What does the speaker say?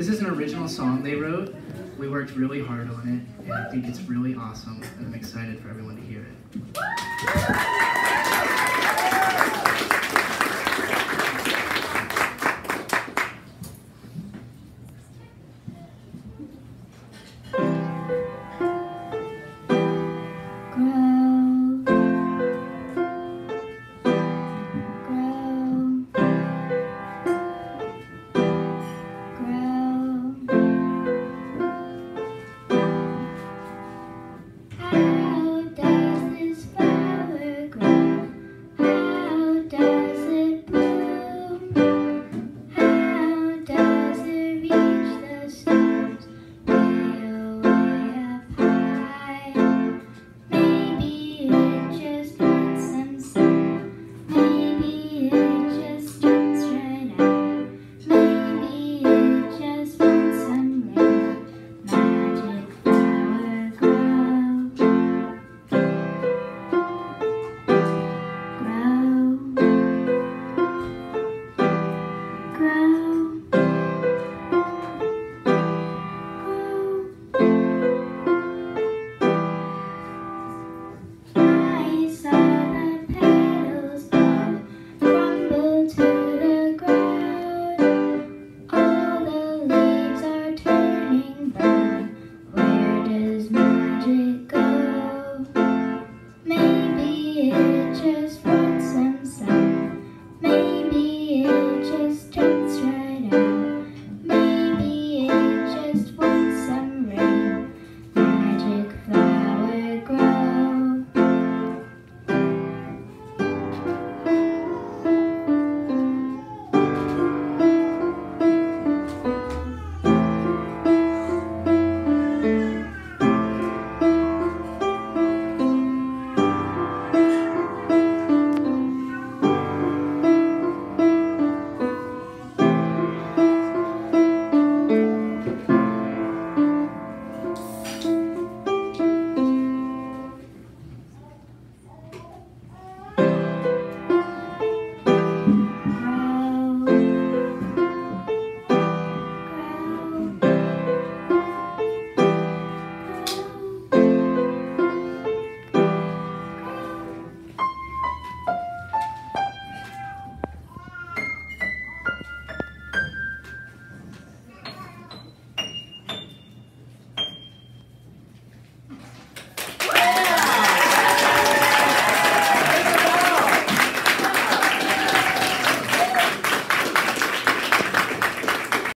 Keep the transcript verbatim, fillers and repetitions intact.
This is an original song they wrote. We worked really hard on it, and I think it's really awesome, and I'm excited for everyone to hear it.